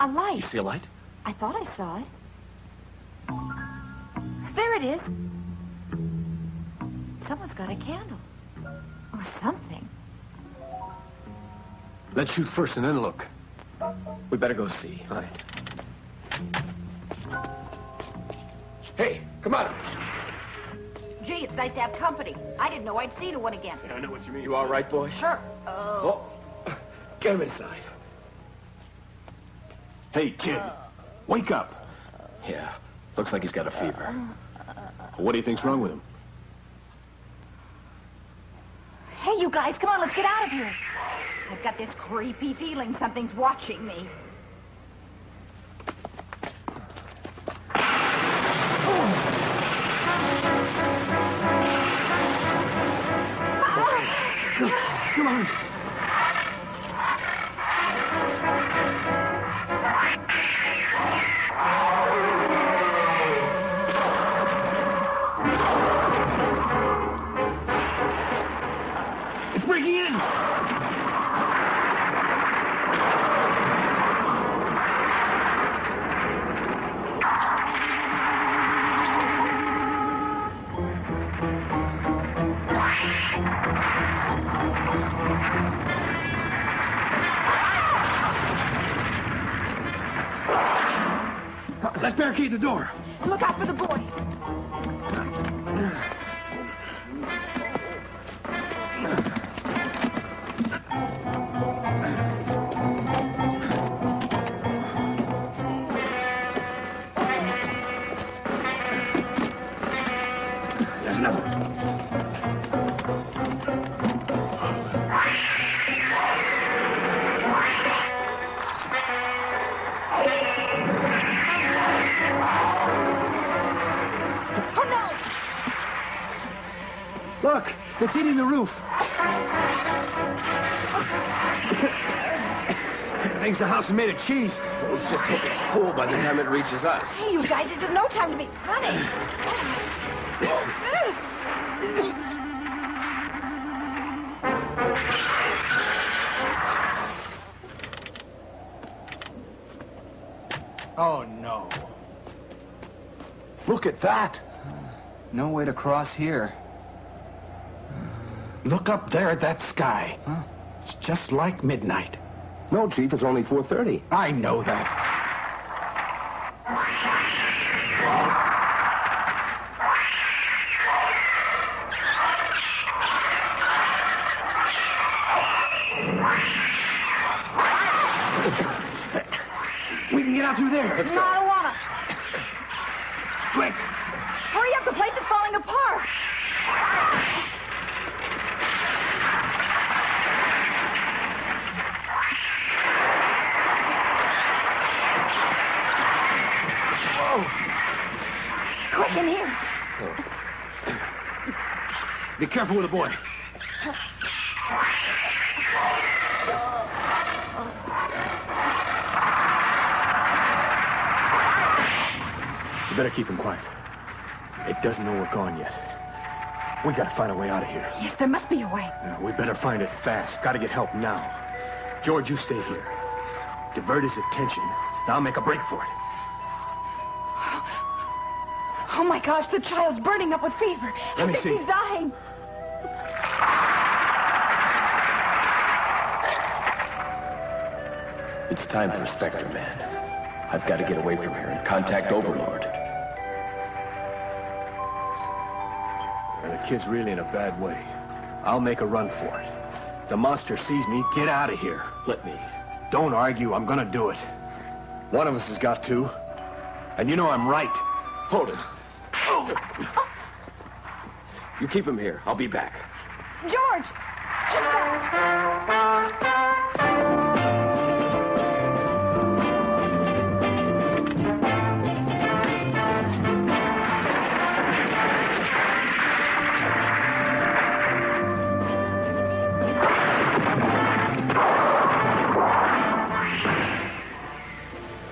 A light. You see a light? I thought I saw it. There it is. Someone's got a candle. Or something. Let's shoot first and then look. We better go see. All right. Hey, come on. Gee, it's nice to have company. I didn't know I'd see the one again. Yeah, I know what you mean. You all right, boy? Sure. Oh. Get him inside. Hey, kid. Wake up. Yeah, looks like he's got a fever. What do you think's wrong with him? Hey, you guys, come on, let's get out of here. I've got this creepy feeling something's watching me. Come on. It's breaking in. Let's barricade the door. And look out for the boy. There's another one. Look, it's eating the roof. Thinks the house is made of cheese. We'll just take its full by the time it reaches us. Hey, you guys, this is no time to be funny. Oh, no. Look at that. No way to cross here. Look up there at that sky. Huh? It's just like midnight. No, Chief, it's only 4:30. I know that. We can get out through there. Let's go. No, I don't wanna. Quick. Hurry up, the place is falling apart. Quick, in here. Be careful with the boy. You better keep him quiet. It doesn't know we're gone yet. We gotta find a way out of here. Yes, there must be a way. Yeah, we better find it fast. Gotta get help now. George, you stay here. Divert his attention. Now I'll make a break for it. Oh, my gosh, the child's burning up with fever. Let me see. I think he's dying. It's time for Spectre Man. I've got to get away from here and contact Overlord. The kid's really in a bad way. I'll make a run for it. The monster sees me. Get out of here. Let me. Don't argue. I'm going to do it. One of us has got to. And you know I'm right. Hold it. Oh. You keep him here. I'll be back. George!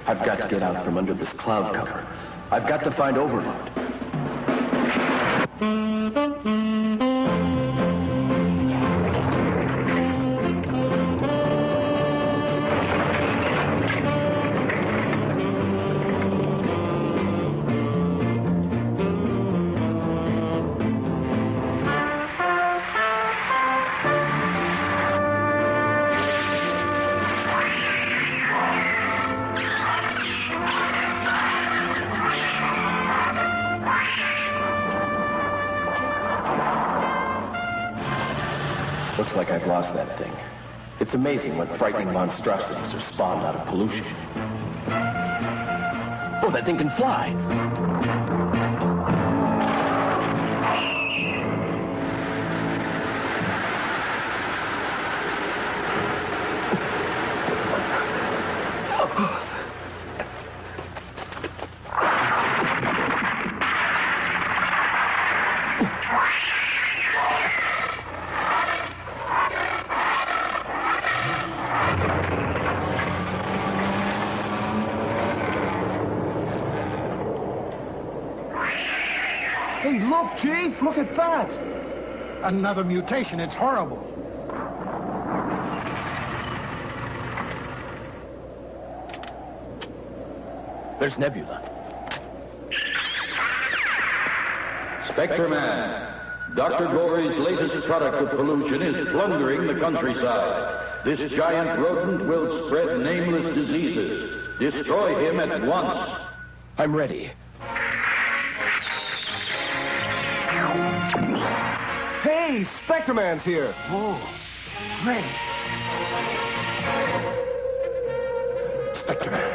I've got to get out from under this cloud cover. I've got to find Overlord. Looks like I've lost that thing. It's amazing what frightening monstrosities are spawned out of pollution. Oh, that thing can fly! Hey, look, Chief, look at that. Another mutation, it's horrible. There's Nebula. Spectre Man, Dr. Gori's latest product of pollution is plundering the countryside. This giant rodent will spread nameless diseases. Destroy him at once. I'm ready. Hey, Spectre Man's here. Oh, great. Spectre Man.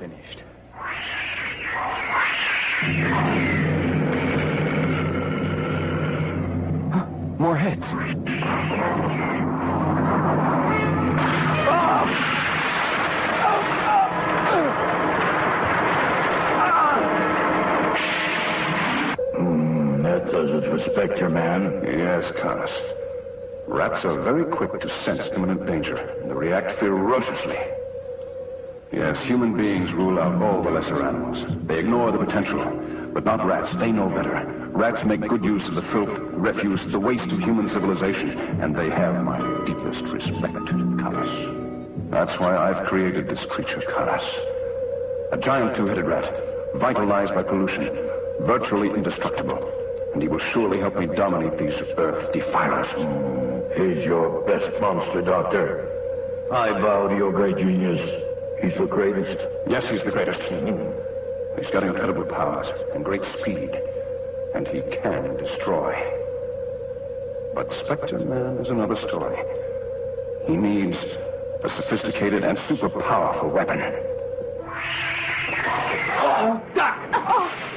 finished. Huh, more heads. That does it for Spectre Man. Yes, Connors. Rats are very quick to sense imminent danger. They react ferociously. Yes, human beings rule out all the lesser animals. They ignore the potential, but not rats. They know better. Rats make good use of the filth, refuse, the waste of human civilization, and they have my deepest respect, Karas. That's why I've created this creature, Karas. A giant two-headed rat, vitalized by pollution, virtually indestructible, and he will surely help me dominate these earth defilers. He's your best monster, Doctor. I bow to your great genius. He's the greatest. Yes, he's the greatest. He's got incredible powers and great speed. And he can destroy. But Spectre Man is another story. He needs a sophisticated and super powerful weapon. Oh, Doc! Oh.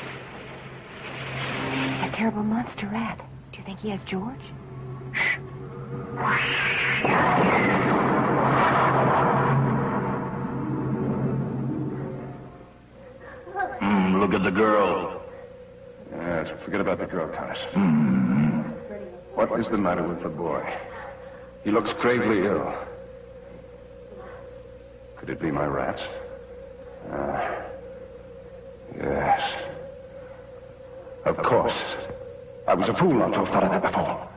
A terrible monster rat. Do you think he has George? Shh. Look at the girl. Yes, forget about the girl, Connors. What is the matter with the boy? He looks gravely ill. Could it be my rats? Yes. Of course. I was a fool not to have thought of that before.